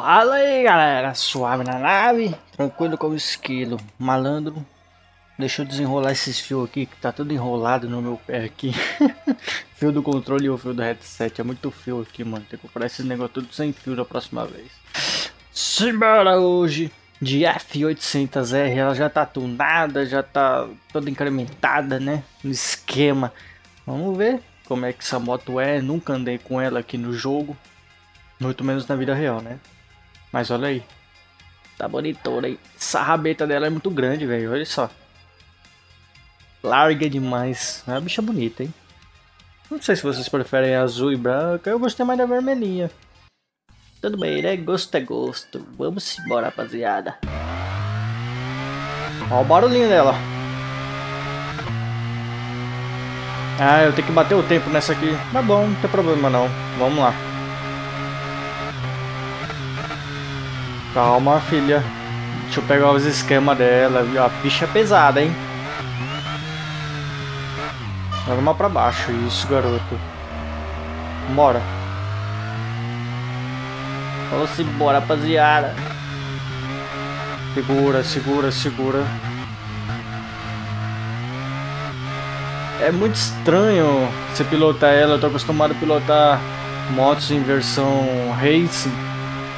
Fala aí galera, suave na nave, tranquilo como esquilo, malandro. Deixa eu desenrolar esses fios aqui que tá tudo enrolado no meu pé aqui. Fio do controle e o fio do headset, é muito fio aqui, mano. Tem que comprar esses negócios tudo sem fio da próxima vez. Simbora hoje de F800R, ela já tá tunada, já tá toda incrementada, né, no esquema. Vamos ver como é que essa moto é, nunca andei com ela aqui no jogo, muito menos na vida real, né. Mas olha aí, tá bonitona aí. Essa rabeta dela é muito grande, velho, olha só. Larga demais, é uma bicha bonita, hein. Não sei se vocês preferem azul e branca, eu gostei mais da vermelhinha. Tudo bem, né? Gosto é gosto. Vamos embora, rapaziada. Ó o barulhinho dela. Ah, eu tenho que bater o tempo nessa aqui. Tá bom, não tem problema não. Vamos lá. Calma, filha. Deixa eu pegar os esquemas dela. A bicha é pesada, hein? Joga uma pra baixo. Isso, garoto. Bora. Vamos embora, rapaziada. Segura, segura, segura. É muito estranho você pilotar ela. Eu tô acostumado a pilotar motos em versão racing.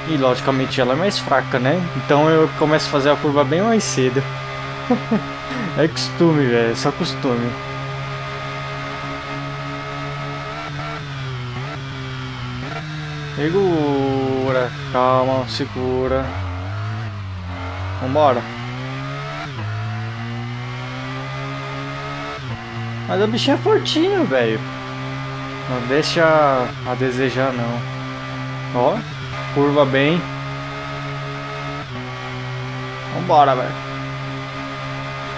E logicamente ela é mais fraca, né? Então eu começo a fazer a curva bem mais cedo. É costume, velho. É só costume. Segura, calma, segura. Vambora. Mas o bichinho é fortinho, velho. Não deixa a desejar, não. Ó, curva bem. Vambora, velho.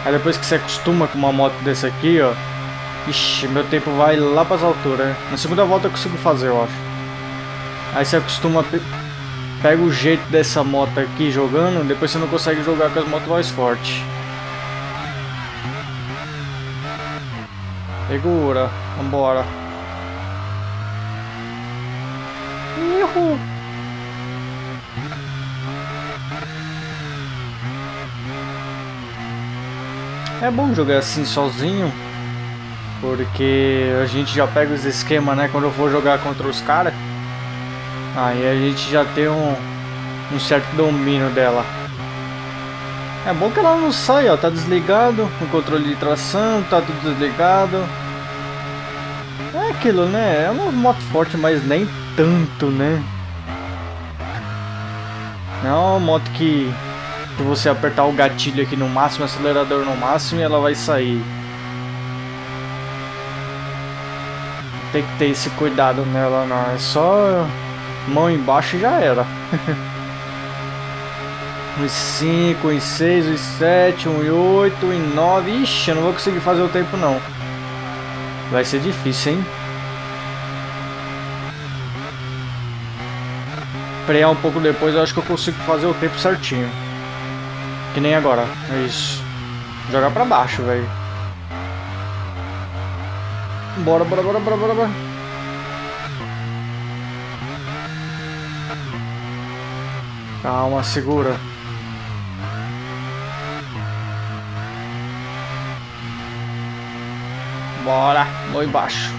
Aí depois que você acostuma com uma moto dessa aqui, ó. Ixi, meu tempo vai lá pras alturas. Na segunda volta eu consigo fazer, eu acho. Aí você acostuma, pega o jeito dessa moto aqui jogando, depois você não consegue jogar com as motos mais fortes. Segura, vambora. Ihu. É bom jogar assim sozinho, porque a gente já pega os esquemas, né, quando eu for jogar contra os caras. Aí a gente já tem um certo domínio dela. É bom que ela não sai, ó. Tá desligado. O controle de tração tá tudo desligado. É aquilo, né? É uma moto forte, mas nem tanto, né? É uma moto que se você apertar o gatilho aqui no máximo, o acelerador no máximo, e ela vai sair. Tem que ter esse cuidado nela, não. É só... mão embaixo já era. 1,5, 1,6, 1,7, 1,8, 1,9. Ixi, eu não vou conseguir fazer o tempo não. Vai ser difícil, hein? Frear um pouco depois, eu acho que eu consigo fazer o tempo certinho. Que nem agora. É isso. Jogar pra baixo, velho. Bora, bora, bora, bora, bora, bora. Calma, segura. Bora, vou embaixo.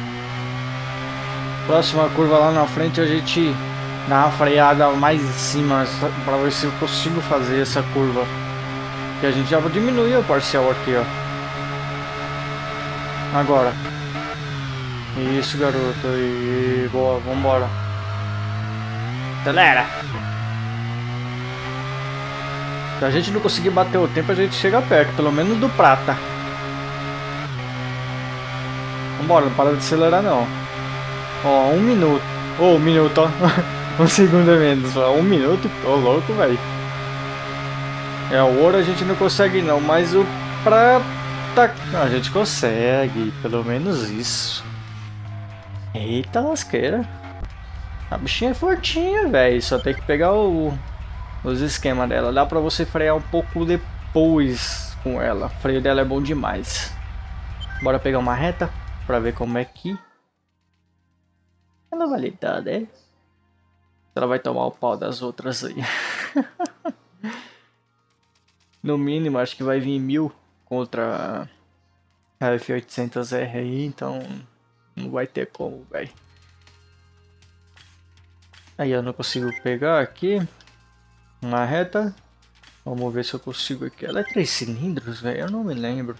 Próxima curva lá na frente a gente dá uma freada mais em cima para ver se eu consigo fazer essa curva. Que a gente já diminuiu o parcial aqui, ó. Agora. Isso, garoto. E boa, vambora. Galera. Se a gente não conseguir bater o tempo, a gente chega perto, pelo menos do prata. Vambora, não para de acelerar não. Ó, 1 minuto. Ô, 1 minuto, ó. 1 segundo a menos, ó. 1 minuto. Ô, louco, velho. É, o ouro a gente não consegue não, mas o prata... a gente consegue, pelo menos isso. Eita lasqueira. A bichinha é fortinha, velho. Só tem que pegar o... os esquemas dela, dá pra você frear um pouco depois com ela. O freio dela é bom demais. Bora pegar uma reta pra ver como é que ela vai lidar, né? Ela vai tomar o pau das outras aí. No mínimo, acho que vai vir 1000 contra a F800R aí, então não vai ter como, velho. Aí eu não consigo pegar aqui uma reta. Vamos ver se eu consigo aqui. Ela é 3 cilindros, velho? Eu não me lembro.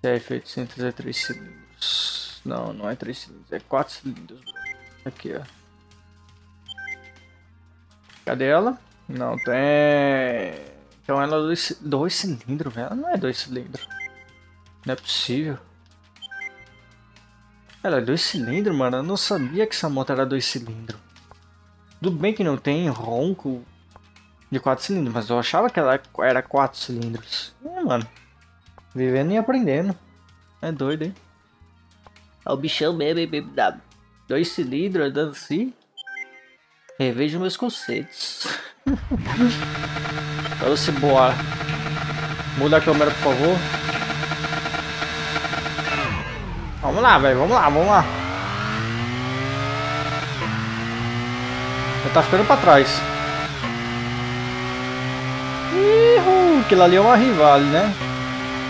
Se a F800 é 3 cilindros. Não, não é 3 cilindros, é 4 cilindros. Aqui, ó. Cadê ela? Não tem. Então ela é 2 cilindros, velho. Ela não é 2 cilindros. Não é possível. Ela é 2 cilindros, mano. Eu não sabia que essa moto era 2 cilindros. Tudo bem que não tem ronco de 4 cilindros, mas eu achava que ela era 4 cilindros. Mano. Vivendo e aprendendo. É doido, hein? É o bichão mesmo, BMW. 2 cilindros andando assim. Revejo meus conceitos. Vamos se boar. Muda a câmera, por favor. Vamos lá, velho. Vamos lá, vamos lá. Já tá ficando pra trás. Aquilo ali é uma rival, né?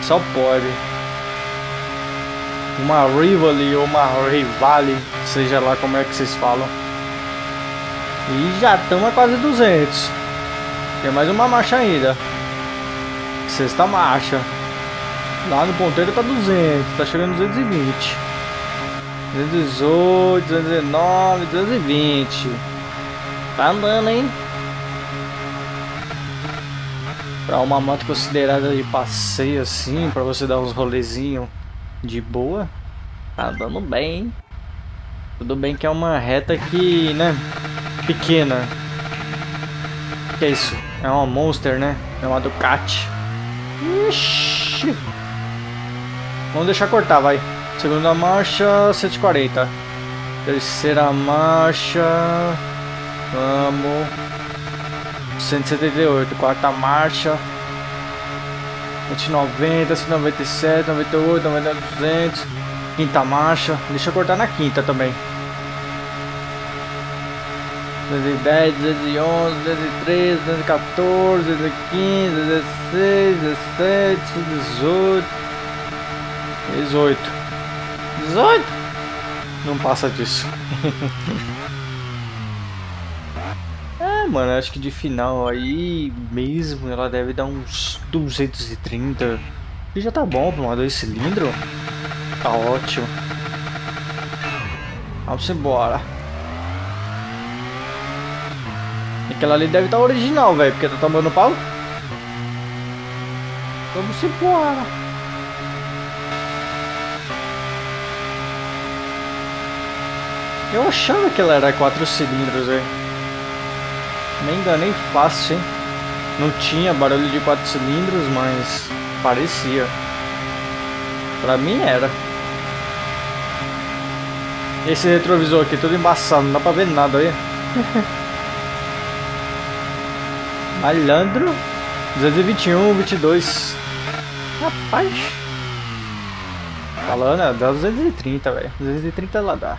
Só pode. Uma rival ou uma rivale, seja lá como é que vocês falam. E já estamos a quase 200. Tem mais uma marcha ainda. Sexta marcha. Lá no ponteiro tá 200. Tá chegando 220. 218, 219, 220. Tá andando, hein? Pra uma moto considerada de passeio assim, pra você dar uns rolezinhos de boa. Tá andando bem, hein? Tudo bem que é uma reta que, né? Pequena. Que é isso? É uma Monster, né? É uma Ducati. Ixi. Vamos deixar cortar, vai. Segunda marcha, 140. Terceira marcha. Vamos. 178. Quarta marcha. 190, 197, 98, 99, 200. Quinta marcha. Deixa eu cortar na quinta também. 210, 211, 213, 214, 215, 16, 17, 18. 18! Não passa disso. É, mano, acho que de final aí mesmo ela deve dar uns 230. E já tá bom pra uma 2 cilindros. Tá ótimo. Vamos embora. Aquela ali deve estar original, velho, porque tá tomando pau. Vamos embora. Eu achava que ela era 4 cilindros, velho. Me enganei fácil, hein. Não tinha barulho de 4 cilindros, mas parecia. Pra mim era. Esse retrovisor aqui todo embaçado, não dá pra ver nada aí. Malandro, 221, 22. Rapaz. Falando, dá 230, velho. 230 ela dá.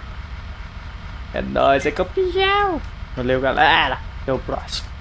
É nóis, é campeão. Valeu, galera. Até o próximo.